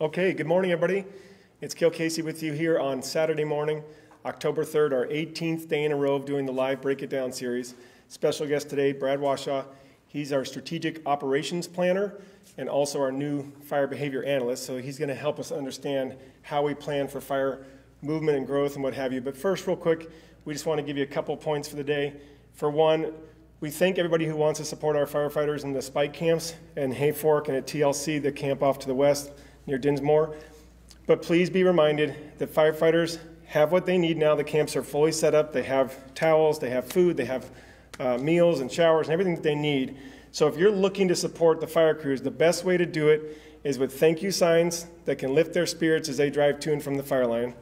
Okay, good morning everybody. It's Kyle Casey with you here on Saturday morning, October 3rd, our 18th day in a row of doing the live Break It Down series. Special guest today, Brad Washa. He's our strategic operations planner and also our new fire behavior analyst. So he's gonna help us understand how we plan for fire movement and growth and what have you. But first, real quick, we just wanna give you a couple points for the day. For one, we thank everybody who wants to support our firefighters in the spike camps and Hay Fork and at TLC, the camp off to the west near Dinsmore. But please be reminded that firefighters have what they need now. The camps are fully set up. They have towels, they have food, they have meals and showers and everything that they need. So if you're looking to support the fire crews, the best way to do it is with thank you signs that can lift their spirits as they drive to and from the fire line,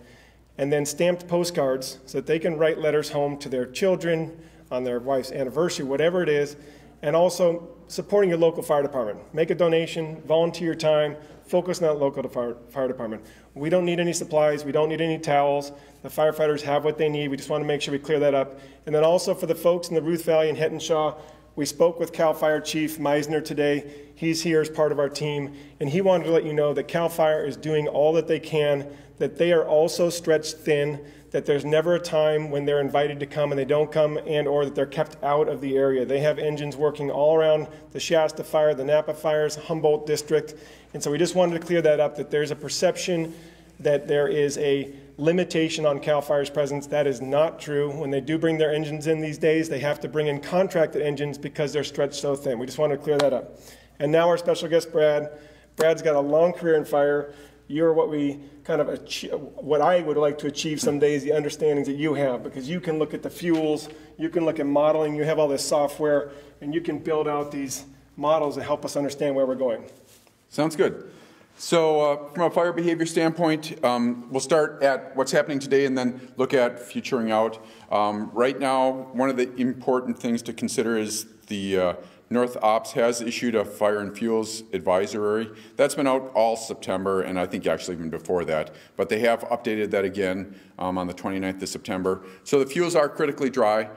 and then stamped postcards so that they can write letters home to their children, on their wife's anniversary, whatever it is, and also supporting your local fire department. Make a donation, volunteer time, focus on that local fire department. We don't need any supplies, we don't need any towels. The firefighters have what they need. We just want to make sure we clear that up. And then also for the folks in the Ruth Valley and Hettenshaw, we spoke with Cal Fire Chief Meisner today. He's here as part of our team, and he wanted to let you know that Cal Fire is doing all that they can, that they are also stretched thin, that there's never a time when they're invited to come and they don't come, and or that they're kept out of the area. They have engines working all around the Shasta fire, the Napa fires, Humboldt district. And so we just wanted to clear that up, that there's a perception that there is a limitation on Cal Fire's presence. That is not true. When they do bring their engines in these days, they have to bring in contracted engines because they're stretched so thin. We just wanted to clear that up. And now our special guest, Brad. Brad's got a long career in fire. You're what we kind of achieve, what I would like to achieve someday is the understandings that you have, because you can look at the fuels, you can look at modeling, you have all this software, and you can build out these models that help us understand where we're going. Sounds good. So from a fire behavior standpoint, we'll start at what's happening today and then look at futuring out. Right now, one of the important things to consider is the North Ops has issued a fire and fuels advisory. That's been out all September, and I think actually even before that. But they have updated that again on the 29th of September. So the fuels are critically dry.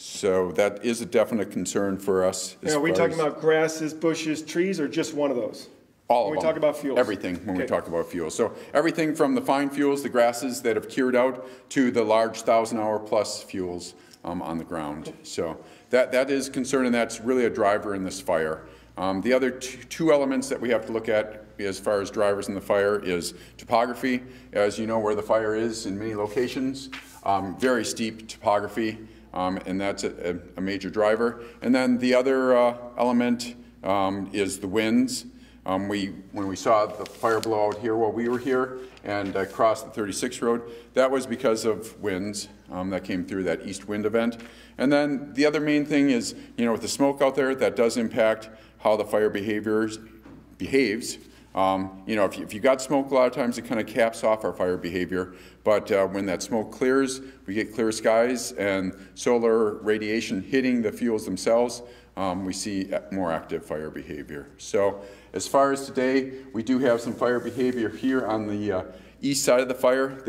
So that is a definite concern for us. Now, are we talking about grasses, bushes, trees, or just one of those? All of them. When we talk about fuels? Everything when we talk about fuels. So everything from the fine fuels, the grasses that have cured out, to the large 1,000-hour plus fuels on the ground. So that is concerning. That's really a driver in this fire. The other two elements that we have to look at as far as drivers in the fire is topography. As you know, where the fire is in many locations, very steep topography, and that's a major driver. And then the other element is the winds. When we saw the fire blow out here while we were here and across the 36 road, that was because of winds that came through that east wind event. And then the other main thing is, you know, with the smoke out there, that does impact how the fire behaves. You know, if you got smoke, a lot of times it kind of caps off our fire behavior. But when that smoke clears, we get clear skies and solar radiation hitting the fuels themselves. We see more active fire behavior. So as far as today, we do have some fire behavior here on the east side of the fire.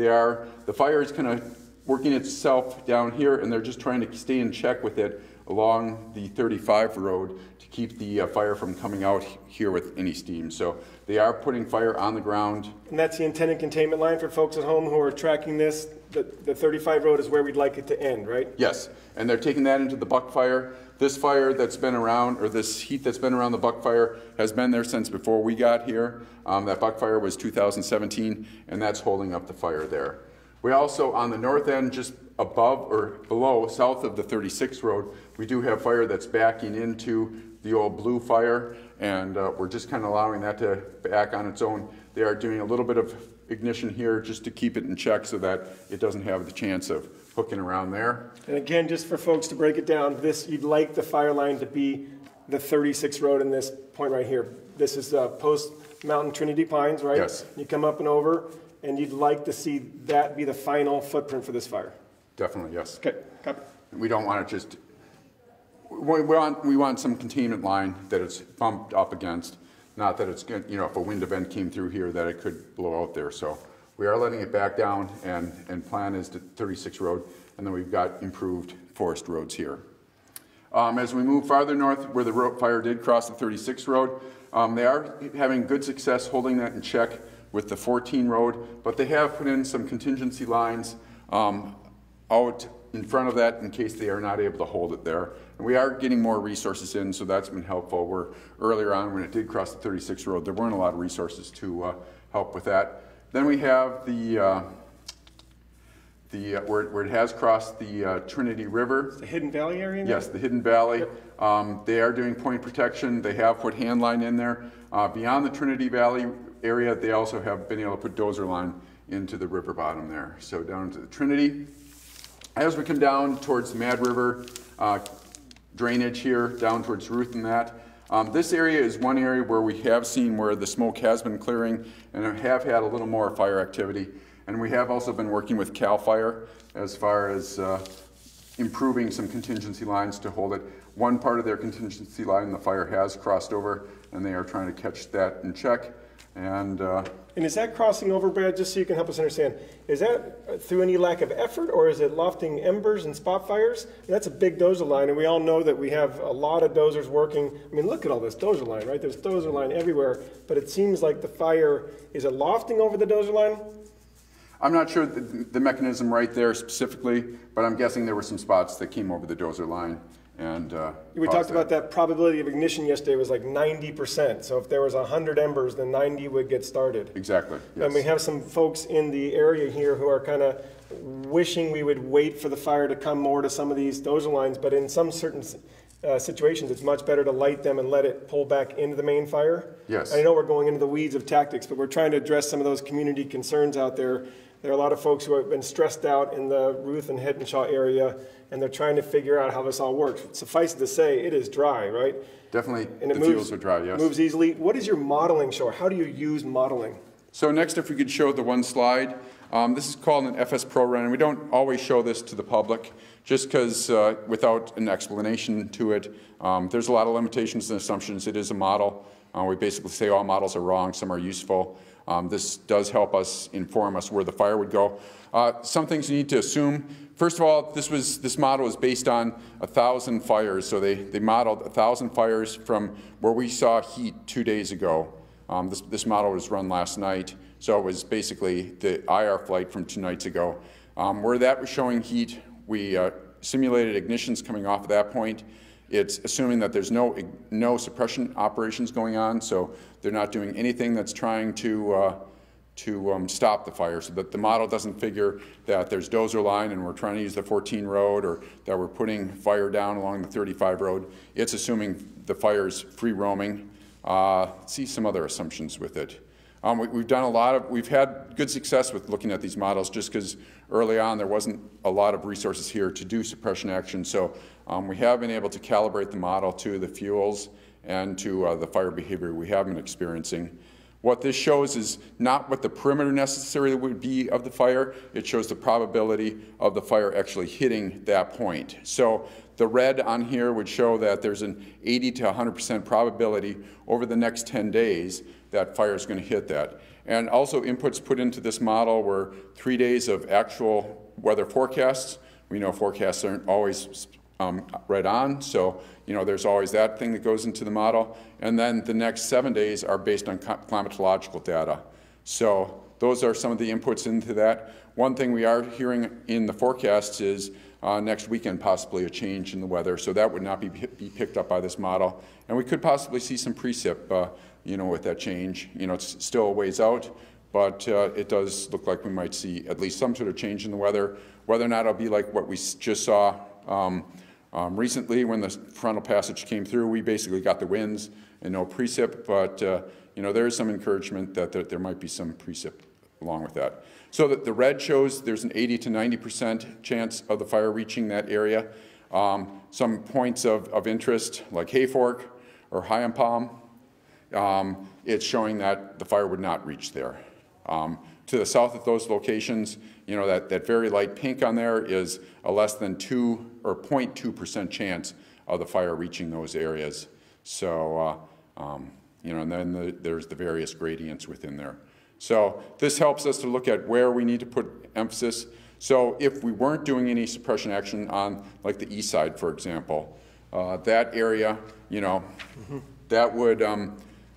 The fire is kind of working itself down here, and they're just trying to stay in check with it along the 35 road to keep the fire from coming out here with any steam. So they are putting fire on the ground. And that's the intended containment line for folks at home who are tracking this. The 35 road is where we'd like it to end, right? Yes, and they're taking that into the Buck Fire. This fire that's been around, or this heat that's been around the Buck Fire, has been there since before we got here. That Buck Fire was 2017, and that's holding up the fire there. We also, on the north end, just above or below, south of the 36 road, we do have fire that's backing into the old Blue Fire, and we're just kind of allowing that to back on its own. They are doing a little bit of ignition here just to keep it in check so that it doesn't have the chance of hooking around there. And again, just for folks to break it down, this, you'd like the fire line to be the 36 road in this point right here. This is Post Mountain Trinity Pines, right? Yes. You come up and over, and you'd like to see that be the final footprint for this fire. Definitely, yes. Okay, copy. We don't want it just, we want some containment line that it's bumped up against, not that it's good, you know, if a wind event came through here that it could blow out there. So we are letting it back down, and plan is the 36 road, and then we've got improved forest roads here. As we move farther north where the fire did cross the 36 road, They are having good success holding that in check with the 14 road, but they have put in some contingency lines out in front of that in case they are not able to hold it there. And we are getting more resources in, so that's been helpful. Where earlier on when it did cross the 36 road, there weren't a lot of resources to help with that. Then we have the, where it has crossed the Trinity River. The Hidden Valley area? Yes, the Hidden Valley. Yep. They are doing point protection. They have put hand line in there. Beyond the Trinity Valley area, they also have been able to put dozer line into the river bottom there. So down to the Trinity. As we come down towards the Mad River drainage here, down towards Ruth and that, this area is one area where we have seen where the smoke has been clearing and have had a little more fire activity. And we have also been working with Cal Fire as far as improving some contingency lines to hold it. One part of their contingency line, the fire has crossed over, and they are trying to catch that in check. And is that crossing over, Brad, just so you can help us understand, is that through any lack of effort, or is it lofting embers and spot fires? And that's a big dozer line, and we all know that we have a lot of dozers working. I mean, look at all this dozer line, right? There's dozer line everywhere, but it seems like the fire, is it lofting over the dozer line? I'm not sure the mechanism right there specifically, but I'm guessing there were some spots that came over the dozer line. And, we talked about that probability of ignition yesterday was like 90%. So if there was 100 embers, then 90 would get started. Exactly. Yes. And we have some folks in the area here who are kind of wishing we would wait for the fire to come more to some of these dozer lines. But in some certain situations, it's much better to light them and let it pull back into the main fire. Yes. I know we're going into the weeds of tactics, but we're trying to address some of those community concerns out there. There are a lot of folks who have been stressed out in the Ruth and Hettenshaw area, and they're trying to figure out how this all works. Suffice it to say, it is dry, right? Definitely, and the fuels are dry, yes. Moves easily. What is your modeling show? How do you use modeling? So next, if we could show the one slide. This is called an FS Pro Run, and we don't always show this to the public, just because without an explanation to it, there's a lot of limitations and assumptions. It is a model. We basically say all models are wrong, some are useful. This does help us inform us where the fire would go. Some things you need to assume. First of all, this model is based on 1,000 fires. So they modeled 1,000 fires from where we saw heat 2 days ago. This model was run last night. So it was basically the IR flight from 2 nights ago. Where that was showing heat, we simulated ignitions coming off at that point. It's assuming that there's no suppression operations going on, so they're not doing anything that's trying to stop the fire, so that the model doesn't figure that there's dozer line and we're trying to use the 14 road, or that we're putting fire down along the 35 road. It's assuming the fire's free roaming. See some other assumptions with it. We've done a lot of, we've had good success with looking at these models, just because early on there wasn't a lot of resources here to do suppression action. So we have been able to calibrate the model to the fuels and to the fire behavior we have been experiencing. What this shows is not what the perimeter necessarily would be of the fire. It shows the probability of the fire actually hitting that point. So the red on here would show that there's an 80 to 100% probability over the next 10 days that fire is going to hit that. And also inputs put into this model were 3 days of actual weather forecasts. We know forecasts aren't always right on, so there's always that thing that goes into the model. And then the next 7 days are based on climatological data. So those are some of the inputs into that. One thing we are hearing in the forecasts is next weekend possibly a change in the weather, so that would not be picked up by this model. And we could possibly see some precip with that change. It's still a ways out, but it does look like we might see at least some sort of change in the weather. Whether or not it'll be like what we just saw recently when the frontal passage came through, we basically got the winds and no precip, but there is some encouragement that there might be some precip along with that. So that the red shows there's an 80 to 90% chance of the fire reaching that area. Some points of interest like Hay Fork or Hyampom, it's showing that the fire would not reach there. To the south of those locations, that very light pink on there is a less than 2 or 0.2% chance of the fire reaching those areas. So, and then there's the various gradients within there. So this helps us to look at where we need to put emphasis. So if we weren't doing any suppression action on like the east side, for example, that area, that would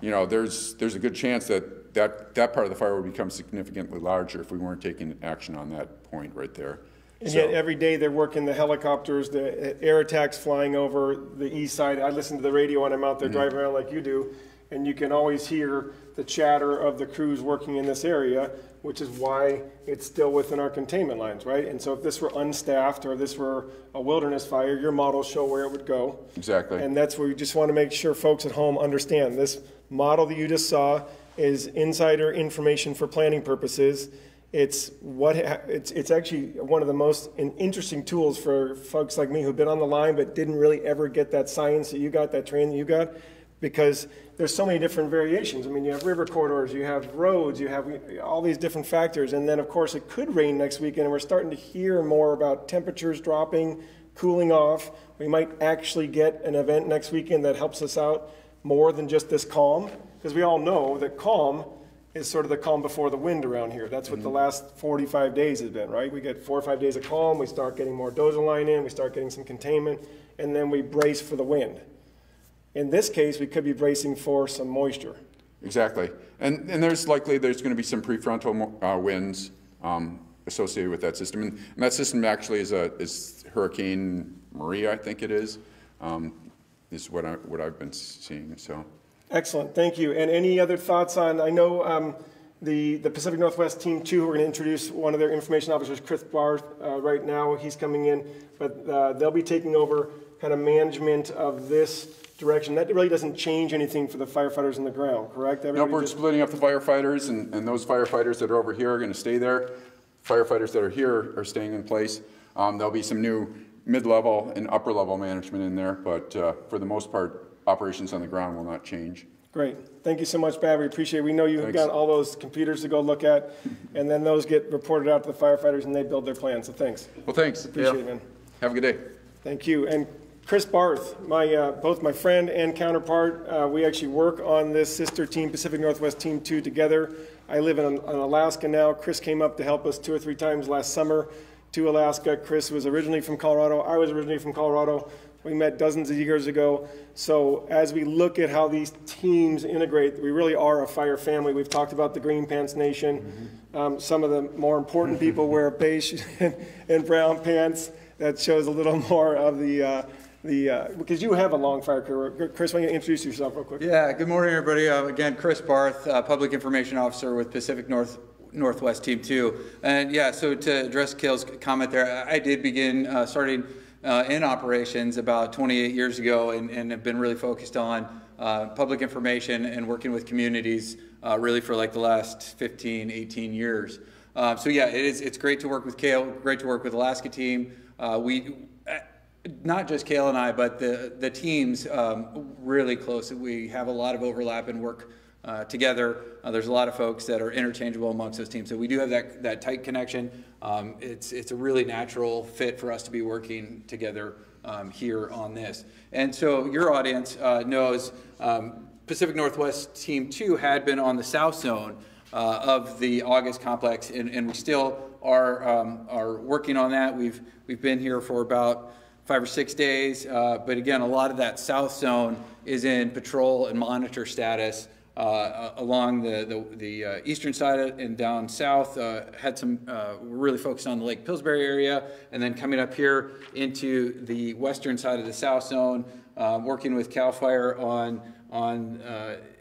you know, there's a good chance that that part of the fire would become significantly larger if we weren't taking action on that point right there. And so, yet every day they're working the helicopters, the air attacks flying over the east side. I listen to the radio when I'm out there driving around like you do, and you can always hear the chatter of the crews working in this area, which is why it's still within our containment lines, right? And so if this were unstaffed or this were a wilderness fire, your models show where it would go. Exactly. And that's where you just want to make sure folks at home understand. This model that you just saw is insider information for planning purposes. It's what it's actually one of the most interesting tools for folks like me who've been on the line but didn't really ever get that science that you got, that training that you got, because there's so many different variations. I mean, you have river corridors, you have roads, you have all these different factors, and then of course it could rain next weekend, and we're starting to hear more about temperatures dropping, cooling off. We might actually get an event next weekend that helps us out more than just this calm, because we all know that calm is sort of the calm before the wind around here. That's what the last 45 days has been, right? We get 4 or 5 days of calm, we start getting more dozer line in, we start getting some containment, and then we brace for the wind. In this case, we could be bracing for some moisture. Exactly, and there's likely there's going to be some prefrontal winds associated with that system, and that system actually is Hurricane Maria, I think it is what I've been seeing. So excellent, thank you. And any other thoughts on? I know the Pacific Northwest Team 2, who are going to introduce one of their information officers, Chris Barth, right now. He's coming in, but they'll be taking over kind of management of this direction. That really doesn't change anything for the firefighters on the ground, correct? Everybody we're splitting up the firefighters, and those firefighters that are over here are going to stay there. Firefighters that are here are staying in place. There'll be some new mid-level and upper-level management in there, but for the most part, operations on the ground will not change. Great. Thank you so much, Brad. We appreciate it. We know you've got all those computers to go look at, and then those get reported out to the firefighters, and they build their plan. So thanks. Well, thanks. Appreciate it, man. Have a good day. Thank you. And Chris Barth, my, both my friend and counterpart, we actually work on this sister team, Pacific Northwest Team 2, together. I live in Alaska now. Chris came up to help us 2 or 3 times last summer to Alaska. Chris was originally from Colorado. I was originally from Colorado. We met dozens of years ago. So as we look at how these teams integrate, we really are a fire family. We've talked about the Green Pants Nation. Some of the more important people wear beige and brown pants. That shows a little more of the because you have a long fire career. Chris, why don't you introduce yourself real quick? Yeah, good morning, everybody. Again, Chris Barth, Public Information Officer with Pacific Northwest Team 2. And yeah, so to address Cale's comment there, I did begin starting in operations about 28 years ago, and have been really focused on public information and working with communities really for like the last 15, 18 years. So yeah, it's great to work with Cale, great to work with Alaska team. Not just Cale and I, but the teams really close. We have a lot of overlap and work together. There's a lot of folks that are interchangeable amongst those teams. So we do have that tight connection. It's a really natural fit for us to be working together here on this. And so your audience knows Pacific Northwest Team 2 had been on the south zone of the August complex, and we still are working on that. We've been here for about 5 or 6 days, but again, a lot of that south zone is in patrol and monitor status along the eastern side and down south. We're really focused on the Lake Pillsbury area, and then coming up here into the western side of the south zone, working with Cal Fire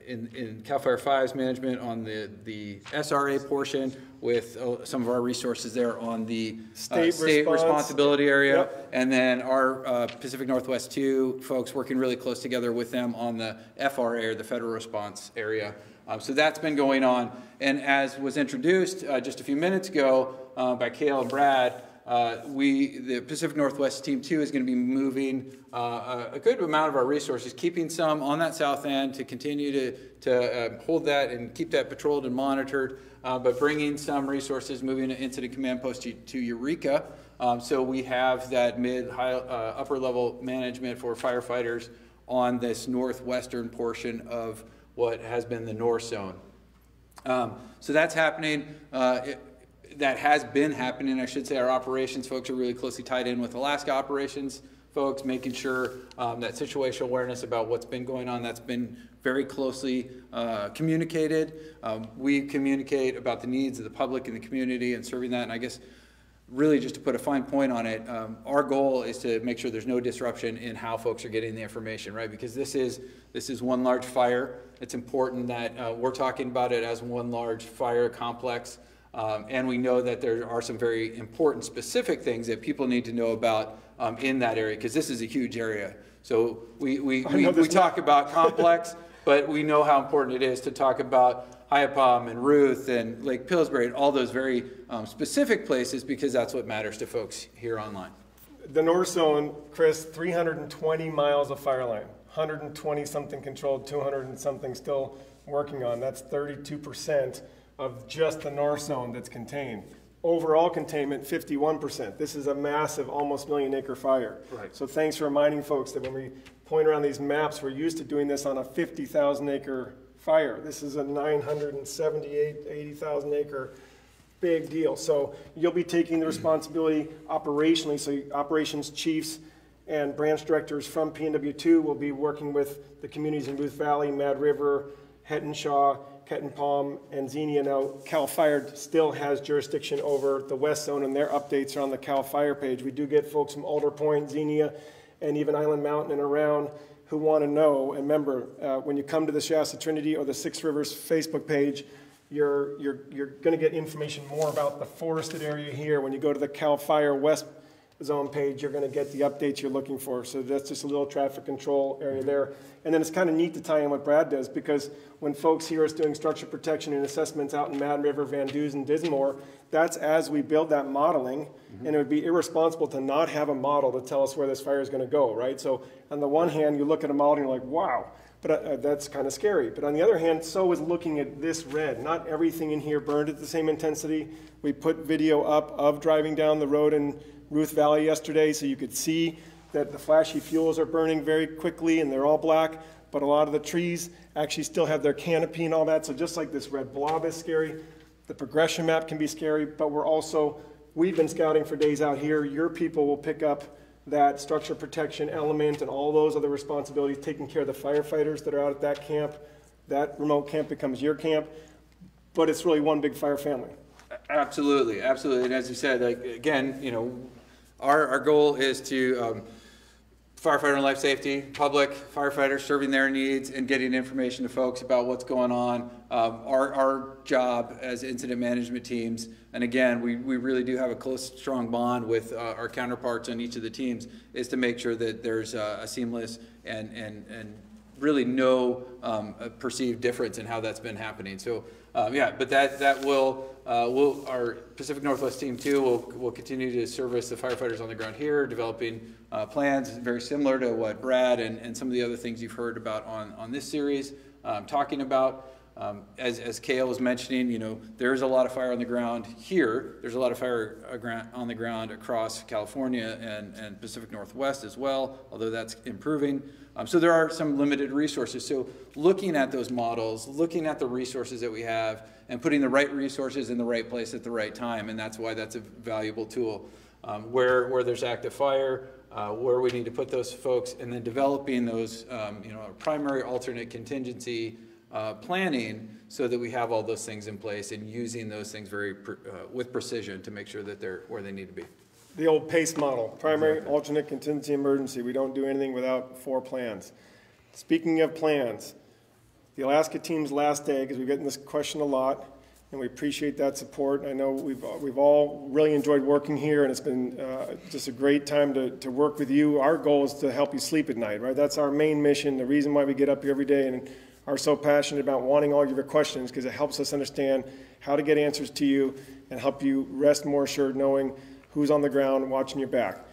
in Cal Fire 5's management on the SRA portion, with some of our resources there on the state responsibility area. Yep. And then our Pacific Northwest 2 folks working really close together with them on the FRA, or the federal response area. So that's been going on. And as was introduced just a few minutes ago by Cale and Brad, the Pacific Northwest Team 2 is going to be moving a good amount of our resources, keeping some on that south end to continue to hold that and keep that patrolled and monitored, but bringing some resources, moving an incident command post to Eureka. So we have that upper level management for firefighters on this northwestern portion of what has been the north zone. So that's happening. That has been happening, I should say. Our operations folks are really closely tied in with Alaska operations folks, making sure that situational awareness about what's been going on, that's been very closely communicated. We communicate about the needs of the public and the community and serving that. And I guess really just to put a fine point on it, our goal is to make sure there's no disruption in how folks are getting the information, right? Because this is one large fire. It's important that we're talking about it as one large fire complex. And we know that there are some very important specific things that people need to know about in that area, because this is a huge area. So we talk about complex, but we know how important it is to talk about Hyampom and Ruth and Lake Pillsbury and all those very specific places, because that's what matters to folks here online. The North Zone, Chris, 320 miles of fire line, 120 something controlled, 200 and something still working on. That's 32% of just the North Zone that's contained. Overall containment, 51%. This is a massive, almost million acre fire. Right. So thanks for reminding folks that when we point around these maps, we're used to doing this on a 50,000 acre fire. This is a 80,000 acre big deal. So you'll be taking the responsibility operationally. So operations chiefs and branch directors from PNW2 will be working with the communities in Ruth Valley, Mad River, Hettenshaw, Kettenpom, and Xenia. Now, Cal Fire still has jurisdiction over the West Zone, and their updates are on the Cal Fire page. We do get folks from Alder Point, Xenia, and even Island Mountain and around who want to know. And remember, when you come to the Shasta Trinity or the Six Rivers Facebook page, you're going to get information more about the forested area here. When you go to the Cal Fire West Zone page, you're going to get the updates you're looking for. So that's just a little traffic control area there. And then it's kind of neat to tie in what Brad does, because when folks hear us doing structure protection and assessments out in Mad River, Van Dusen, and Dinsmore, that's as we build that modeling. And it would be irresponsible to not have a model to tell us where this fire is going to go, right? So on the one hand, you look at a model and you're like, wow, but that's kind of scary. But on the other hand, so is looking at this red. Not everything in here burned at the same intensity. We put video up of driving down the road and Ruth Valley yesterday, so you could see that the flashy fuels are burning very quickly and they're all black, but a lot of the trees actually still have their canopy and all that. So just like this red blob is scary, the progression map can be scary, but we've been scouting for days out here. Your people will pick up that structure protection element and all those other responsibilities, taking care of the firefighters that are out at that camp. That remote camp becomes your camp, but it's really one big fire family. Absolutely, absolutely. And as you said, like, again, you know, our goal is to firefighter and life safety, public firefighters serving their needs and getting information to folks about what's going on. Our job as incident management teams, and again, we really do have a close, strong bond with our counterparts on each of the teams, is to make sure that there's a seamless and really no perceived difference in how that's been happening. So yeah, but that will our Pacific Northwest Team 2 will continue to service the firefighters on the ground here, developing plans very similar to what Brad and some of the other things you've heard about on this series talking about. As Kale was mentioning, you know, there's a lot of fire on the ground here. There's a lot of fire on the ground across California and Pacific Northwest as well, although that's improving. So there are some limited resources. So looking at those models, looking at the resources that we have, and putting the right resources in the right place at the right time, and that's why that's a valuable tool. Where there's active fire, where we need to put those folks, and then developing those, you know, primary, alternate, contingency, planning, so that we have all those things in place and using those things very with precision to make sure that they're where they need to be. The old PACE model, primary, exactly. Alternate, contingency, emergency. We don't do anything without four plans. Speaking of plans, the Alaska team's last day, because we've gotten this question a lot, and we appreciate that support. I know we've all really enjoyed working here, and it's been just a great time to work with you. Our goal is to help you sleep at night, right? That's our main mission, the reason why we get up here every day and are so passionate about wanting all your questions, because it helps us understand how to get answers to you and help you rest more assured knowing who's on the ground watching your back.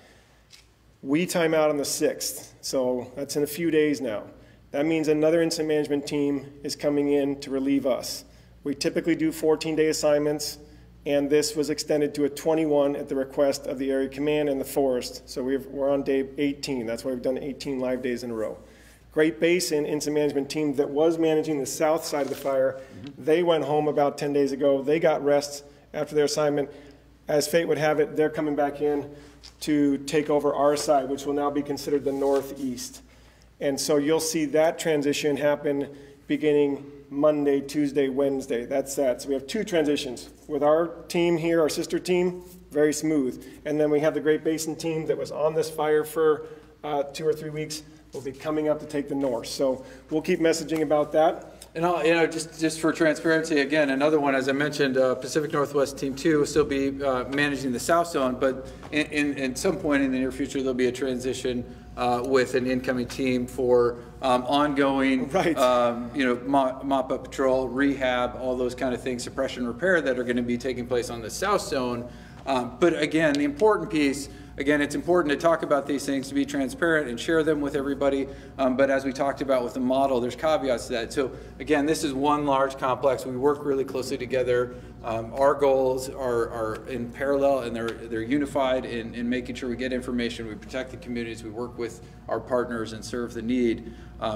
We time out on the 6th, so that's in a few days now. That means another incident management team is coming in to relieve us. We typically do 14-day assignments, and this was extended to a 21 at the request of the area command and the forest, so we're on day 18. That's why we've done 18 live days in a row. Great Basin incident management team that was managing the south side of the fire. They went home about 10 days ago. They got rest after their assignment. as fate would have it, they're coming back in to take over our side, which will now be considered the northeast. And so you'll see that transition happen beginning Monday, Tuesday, Wednesday. That's that. So we have two transitions. With our team here, our sister team, very smooth. And then we have the Great Basin team that was on this fire for 2 or 3 weeks. Will be coming up to take the north. So we'll keep messaging about that. And I'll, you know, just for transparency, again, another one, as I mentioned, Pacific Northwest Team 2 will still be managing the south zone, but in some point in the near future, there'll be a transition with an incoming team for ongoing, right, you know, mop-up patrol, rehab, all those kind of things, suppression repair that are going to be taking place on the south zone. But again, the important piece, again, it's important to talk about these things, to be transparent and share them with everybody. But as we talked about with the model, there's caveats to that. So again, this is one large complex. We work really closely together. Our goals are in parallel, and they're unified in making sure we get information, we protect the communities, we work with our partners and serve the need.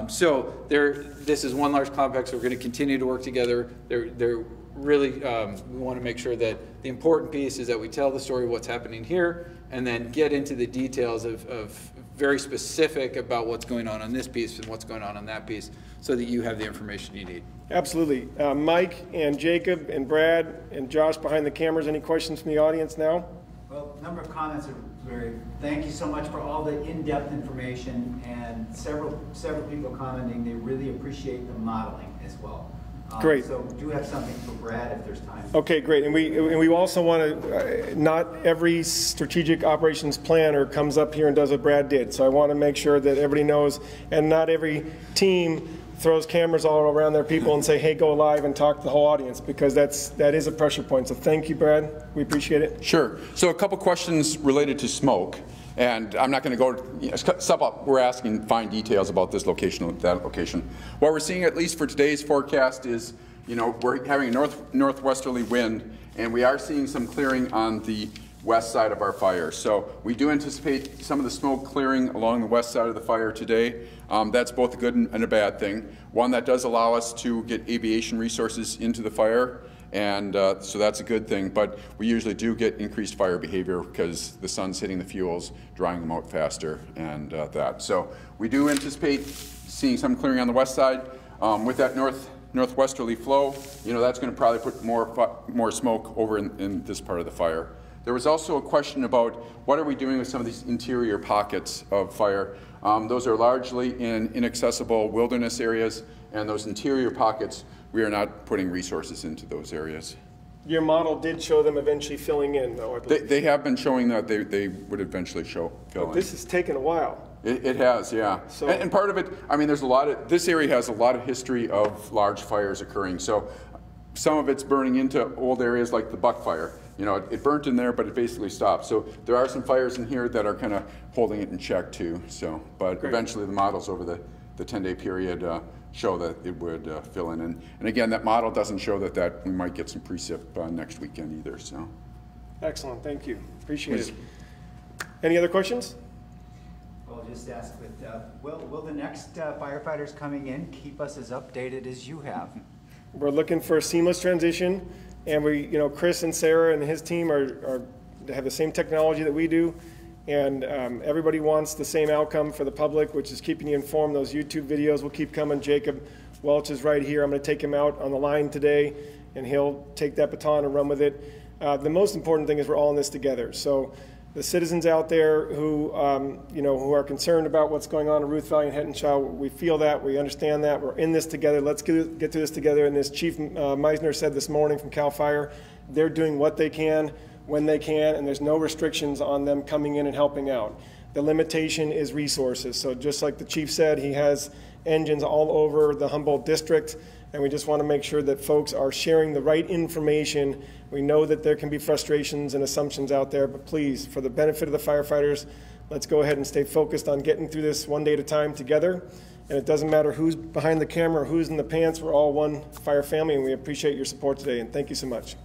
So this is one large complex. We're going to continue to work together. Really, we want to make sure that the important piece is that we tell the story of what's happening here and then get into the details of very specific about what's going on this piece and what's going on that piece so that you have the information you need. Absolutely. Mike and Jacob and Brad and Josh behind the cameras, any questions from the audience now? Well, a number of comments are very, thank you so much for all the in-depth information, and several people commenting they really appreciate the modeling as well. Great. So do have something for Brad if there's time. Okay, great. And we also want to, not every strategic operations planner comes up here and does what Brad did. So I want to make sure that everybody knows, and not every team throws cameras all around their people and say, hey, go live and talk to the whole audience, because that is a pressure point. So thank you, Brad. We appreciate it. Sure. So a couple questions related to smoke. And I'm not going to go, you know, step up. We're asking fine details about this location or that location. What we're seeing, at least for today's forecast, is, you know, we're having a northwesterly wind, and we are seeing some clearing on the west side of our fire. So we do anticipate some of the smoke clearing along the west side of the fire today. That's both a good and a bad thing. One, that does allow us to get aviation resources into the fire. And so that's a good thing, but we usually do get increased fire behavior because the sun's hitting the fuels, drying them out faster, and that. So we do anticipate seeing some clearing on the west side. With that northwesterly flow, you know, that's going to probably put more smoke over in this part of the fire. There was also a question about what are we doing with some of these interior pockets of fire. Those are largely in inaccessible wilderness areas, and those interior pockets, we are not putting resources into those areas. Your model did show them eventually filling in, though, I believe. They have been showing that they would eventually fill in. This has taken a while. It has, yeah. So, and part of it, I mean, there's a lot of, this area has a lot of history of large fires occurring. So some of it's burning into old areas like the Buck Fire. You know, it burnt in there, but it basically stopped. So there are some fires in here that are kind of holding it in check, too. So, but great. Eventually the models over the 10-day period show that it would fill in. And again, that model doesn't show that we might get some precip next weekend either, so. Excellent, thank you, appreciate it. Any other questions? Well, just ask, but, will the next firefighters coming in keep us as updated as you have? We're looking for a seamless transition, and we, you know, Chris and Sarah and his team have the same technology that we do. And everybody wants the same outcome for the public, which is keeping you informed. Those YouTube videos will keep coming. Jacob Welch is right here. I'm going to take him out on the line today, and he'll take that baton and run with it. The most important thing is we're all in this together. So the citizens out there who are concerned about what's going on in Ruth Valley and Hettenshaw, we feel that, we understand that, we're in this together. Let's get through this together. And as Chief Meisner said this morning from Cal Fire, they're doing what they can, when they can, and there's no restrictions on them coming in and helping out. The limitation is resources. So just like the chief said, he has engines all over the Humboldt district, and we just want to make sure that folks are sharing the right information. We know that there can be frustrations and assumptions out there, but please, for the benefit of the firefighters, let's go ahead and stay focused on getting through this one day at a time together. And it doesn't matter who's behind the camera or who's in the pants, we're all one fire family, and we appreciate your support today, and thank you so much.